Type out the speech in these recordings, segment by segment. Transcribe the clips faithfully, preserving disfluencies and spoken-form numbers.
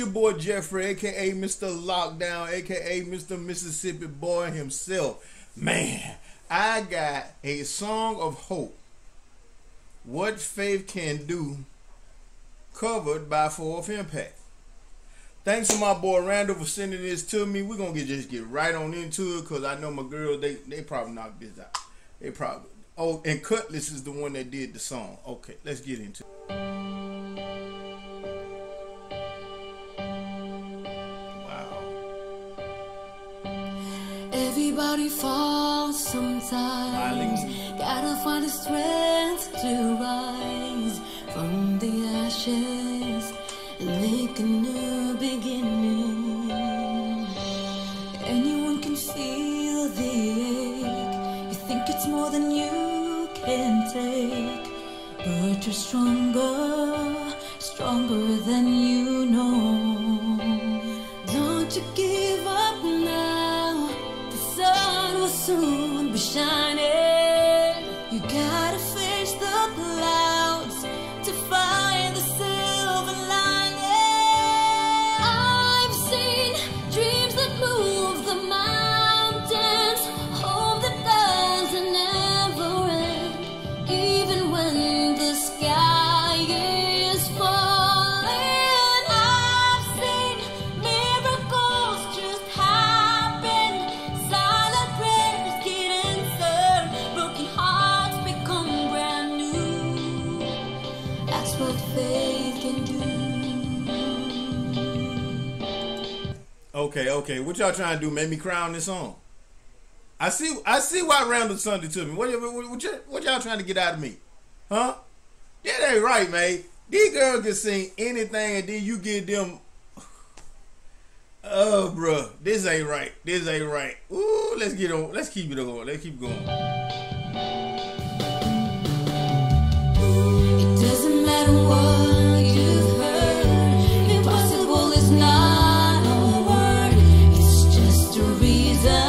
your boy Jeffrey, aka Mister Lockdown, aka Mister Mississippi Boy himself. Man, I got a song of hope, What Faith Can Do, covered by fourth Impact. Thanks to my boy Randall for sending this to me. We're gonna get just get right on into it, cause I know my girls, they they probably knocked this out. They probably. Oh, and Kutless is the one that did the song. Okay, let's get into it. Wow. Everybody falls sometimes. Smiling. Gotta find the strength to rise from the ashes and make a new beginning. Anyone can feel the ache. You think it's more than you can take, but you're stronger, stronger than you know. Don't you give up now, the sun will soon be shining. You gotta face the clouds to find the silver lining. I've seen dreams that move the mountains, hope that doesn't ever end, even when the sky is falling. I've seen miracles just happen, silent prayers get answered, broken hearts become brand new. That's what faith can do. Okay, okay, what y'all trying to do? Make me cry on this song? I see, I see why Randall Sunday to me. What, what, what y'all trying to get out of me, huh? That ain't right, man. These girls can sing anything, and then you get them. Oh, bruh, this ain't right. This ain't right. Ooh, let's get on. Let's keep it on. Let's keep going. It doesn't matter what you've heard. Impossible is not a word. It's just a reason.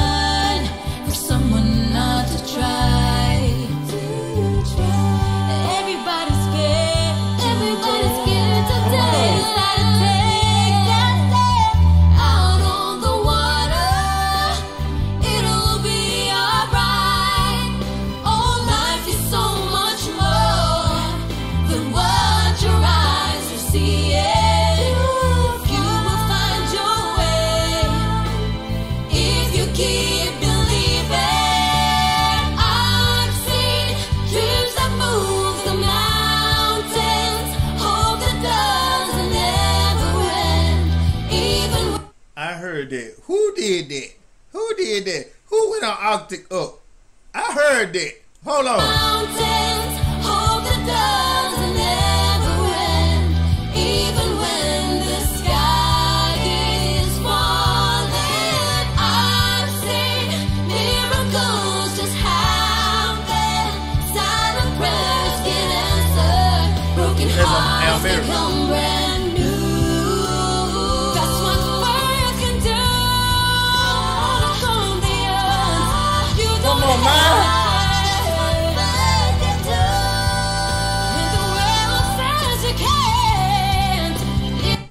That. Who did that? Who did that? Who went on Arctic up? I heard that. Hold on. Mountains, hope that doesn't ever end, even when the sky is falling. I've seen miracles just happen, silent prayers get answered, broken hearts become brand new.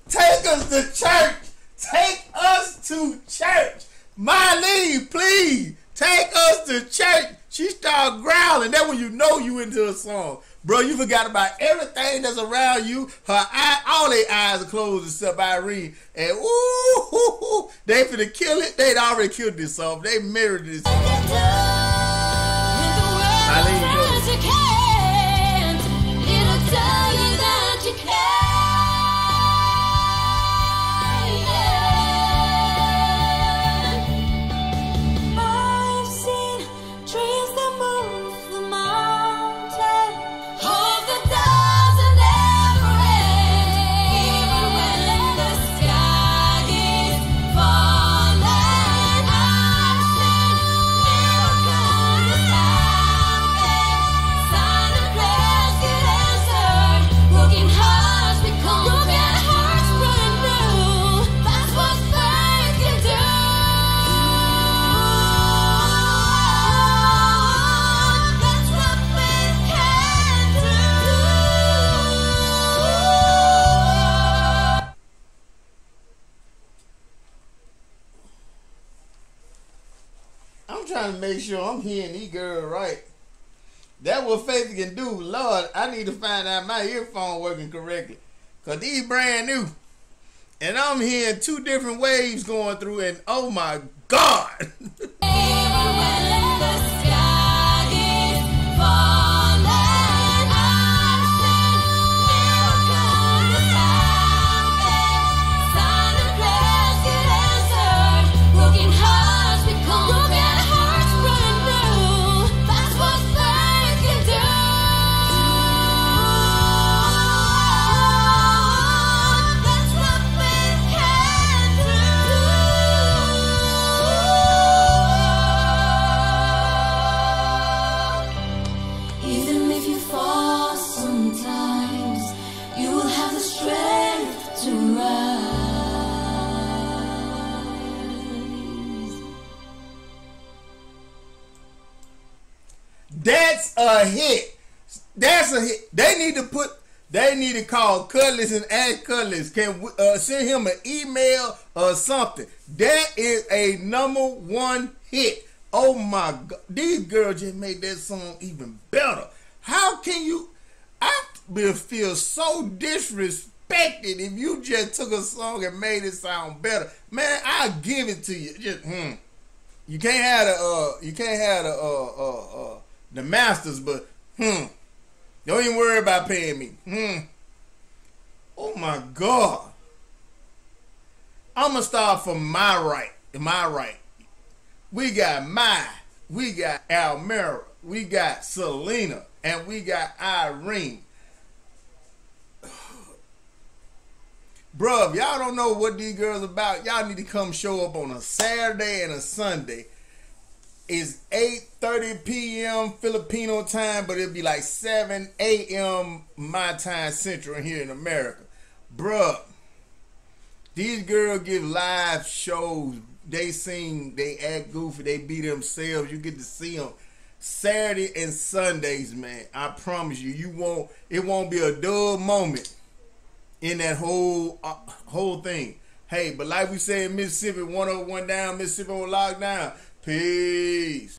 Take us to church. Take us to church. Miley, please take us to church. She started growling. That's when you know you into a song. Bro, you forgot about everything that's around you. Her eye, all their eyes are closed except Irene. And ooh, hoo, hoo, they finna kill it. They'd already killed this song. They married this song. You can't, it'll tell you that you can. I've seen trees that move the mountain, hope that doesn't ever end, even when the sky is falling. I've seen miracles happen. trying to make sure I'm hearing these girls right. That's what faith can do. Lord, I need to find out my earphone working correctly, because these brand new. And I'm hearing two different waves going through, and oh my God. That's a hit. That's a hit. They need to put. They need to call Kutless and ask Kutless. Can we, uh, send him an email or something. That is a number one hit. Oh my God! These girls just made that song even better. How can you? I feel so disrespected if you just took a song and made it sound better. Man, I give it to you. Just hmm. You can't have the. Uh, you can't have the. Uh, uh, uh, The masters, but hmm, don't even worry about paying me. Hmm. Oh my God. I'm gonna start from my right. My right. We got my. We got Almera. We got Selena, and we got Irene. Bruh, if y'all don't know what these girls about, y'all need to come show up on a Saturday and a Sunday. It's eight thirty p m Filipino time, but it'll be like seven a m my time central here in America. Bruh, these girls give live shows. They sing, they act goofy, they be themselves. You get to see them Saturday and Sundays, man. I promise you, you won't. It won't be a dull moment in that whole uh, whole thing. Hey, but like we say in Mississippi, one oh one down, Mississippi on lockdown. Peace.